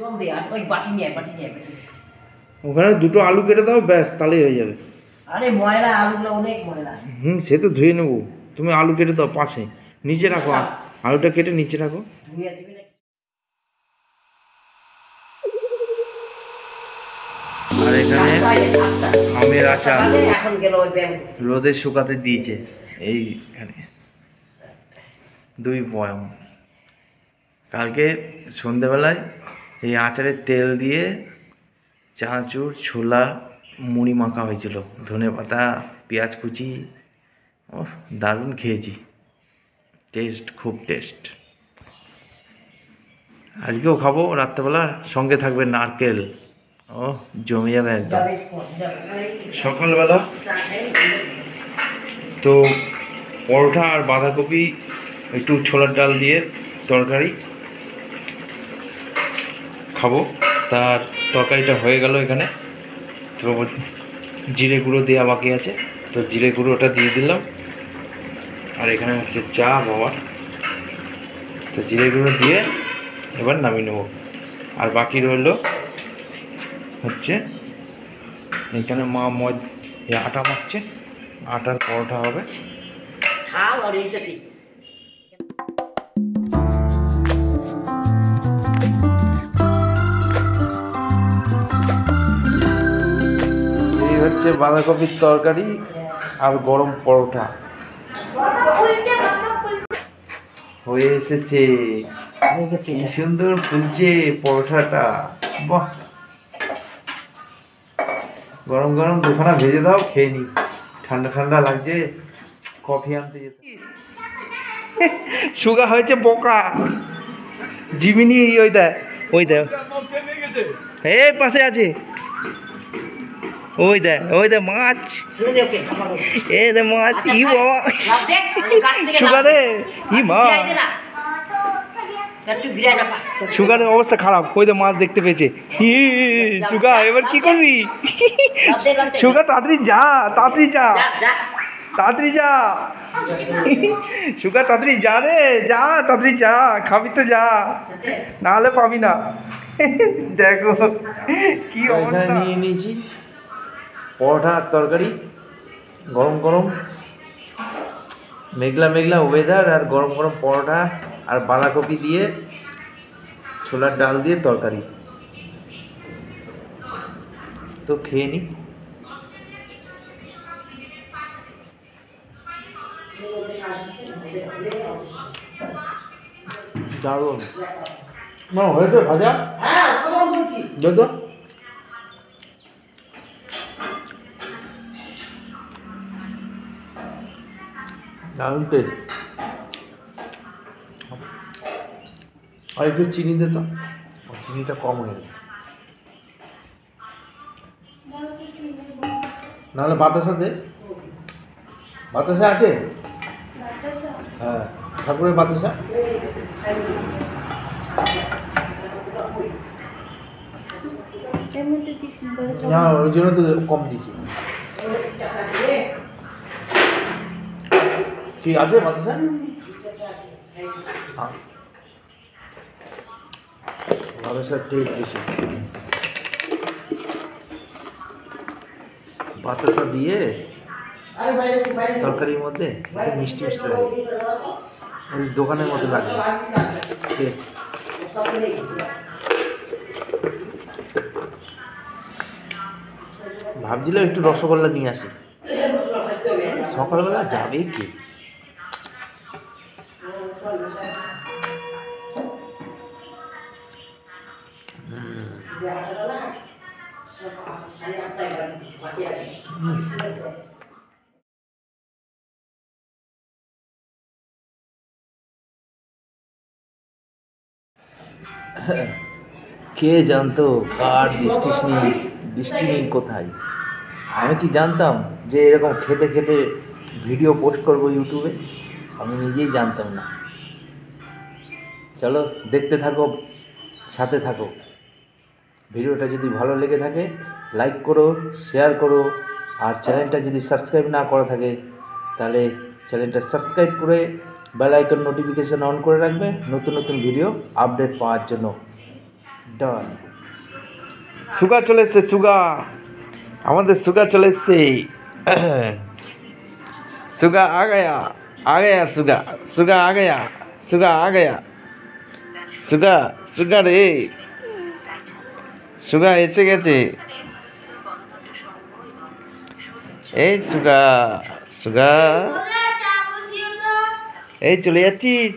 জল দে আর ওই বাটি নিয়ে বাটি নিয়ে ওখানে দুটো আলু কেটে দাও ব্যাস তাহলেই হয়ে যাবে। আরে ময়লা আলুগুলো অনেক ময়লা। সে তো ধুয়ে নেব, তুমি আলু কেটে দাও পাশে নিচে রাখো, আলুটা কেটে নিচে রাখো। আর এখানে আমের আচার রোদে শুকাতে দিয়েছে এইখানে 2 পয়ম। কালকে সন্ধ্যেবেলায় এই আচারের তেল দিয়ে চানাচুর ছোলা মুড়ি মাখা হয়েছিল, ধনে পাতা পেঁয়াজ কুচি, ও দারুণ খেয়েছি, টেস্ট খুব টেস্ট। আজকেও খাবো রাত্রেবেলা, সঙ্গে থাকবে নারকেল, ও জমে যাবে একদম। সকালবেলা তো পরোটা আর বাঁধাকপি একটু ছোলার ডাল দিয়ে তরকারি খাবো, তার তরকারিটা হয়ে গেল। এখানে তো জিরে গুঁড়ো দেওয়া বাকি আছে, তো জিরে গুঁড়োটা দিয়ে দিলাম। আর এখানে হচ্ছে চা বাবার, তো জিরে গুঁড়ো দিয়ে এবার নামিয়ে নেব। আর বাকি রইল হচ্ছে এখানে মা আটা মাখছে, আটার পরোটা হবে। হচ্ছে বাঁধাকপির তরকারি আর গরম পরোটা হয়ে এসেছে, কি সুন্দর ফুলছে পরোটাটা, বাহ। গরম গরম দুখানা ভেজে দাও খেয়ে নি, ঠান্ডা ঠান্ডা লাগছে। কফি আনতে যেতে সুগা হয়েছে বোকা জিমিনি, ওই দেখ এই পাশে আছে, ওই দেখ ওই দেখ মাছ, এ দেখ মাছ, ই বাবা সুগারে ই মা সুগারের অবস্থা খারাপ। ওই দেখ মাছ দেখতে পেয়েছে, হি সুগা এবার কি করবি সুগা, তাড়াতাড়ি যা তাড়াতাড়ি যা তাড়াতাড়ি যা সুগা তাড়াতাড়ি যা রে যা তাড়াতাড়ি যা, খাবি তো যা নাহলে পাবি না। দেখো কি অবস্থা, নিয়ে নিয়েছি পরোটা আর তরকারি গরম গরম, মেঘলা মেঘলা ওয়েদার আর গরম গরম পরোটা আর বাঁধাকপি দিয়ে ছোলার ডাল দিয়ে তরকারি, তো খেয়ে নি। দারুণ হয়েছে ভাজা, যত দারুণ টেস্ট। আর একটু চিনি দিতাম, চিনিটা কম হয়ে গেছে, নাহলে বাতাসা দে, বাতাসা আছে, হ্যাঁ ঠাকুরের বাতাসা। না ওই জন্য তো কম দিয়েছি, কি আছে বাতাসা। বাতাসার টেস্ট বেশি, বাতাসা দিয়ে তরকারির মধ্যে মিষ্টি মিষ্টি লাগে, দোকানের মধ্যে লাগে টেস্ট। ভাবছিলাম একটু রসগোল্লা নিয়ে আসি, সকালবেলা যাবে কি হুম। কে জানতো কার দৃষ্টি নেই কোথায়। আমি কি জানতাম যে এরকম খেতে খেতে ভিডিও পোস্ট করব ইউটিউবে, আমি নিজেই জানতাম না। চলো দেখতে থাকো, সাথে থাকো, ভিডিওটা যদি ভালো লেগে থাকে লাইক করো, শেয়ার করো, আর চ্যানেলটা যদি সাবস্ক্রাইব না করা থাকে তাহলে চ্যানেলটা সাবস্ক্রাইব করে বেল আইকন নোটিফিকেশন অন করে রাখবে নতুন নতুন ভিডিও আপডেট পাওয়ার জন্য। ডান। সুগা চলে এসছে, সুগা আমাদের সুগা চলে এসছে, সুগা আ গয়া সুগা, সুগা আ গয়া, সুগা আ গয়া, সুগা সুগা রে সুগা এসে গেছে। এই সুগা সুগা এই চলে যাচ্ছিস।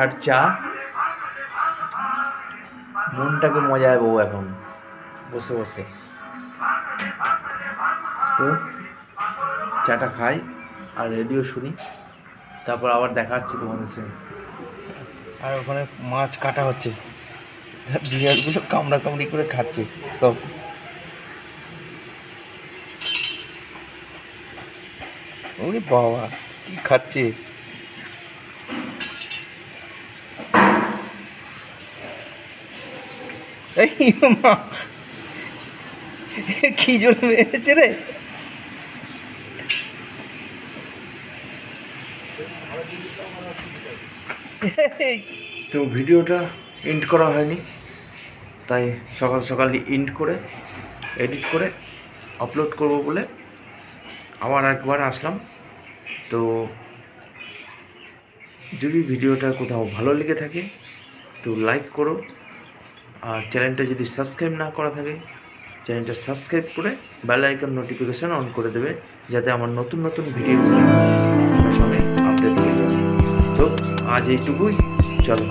আর চা মনটাকে মজায় বউ এখন বসে বসে তো চাটা খাই আর রেডিও শুনি, তারপর আবার দেখা হচ্ছে তোমাদের সঙ্গে। আর ওখানে মাছ কাটা হচ্ছে, বিড়ালগুলো কামড়া কামড়ি করে খাচ্ছে সব। ওরে বাবা কি খাচ্ছে! কি জোরে মেরেছে রে! তো ভিডিওটা এন্ড করা হয়নি, তাই সকাল সকালই এন্ড করে এডিট করে আপলোড করব বলে আবার একবার আসলাম। তো যদি ভিডিওটা কোথাও ভালো লেগে থাকে তো লাইক করো, আর চ্যানেলটা যদি সাবস্ক্রাইব না করা থাকে চ্যানেলটা সাবস্ক্রাইব করে বেল আইকন নোটিফিকেশান অন করে দেবে, যাতে আমার নতুন নতুন ভিডিওগুলো সঙ্গে আপডেট পেয়ে যাবে। তো আজ এইটুকুই, চলো।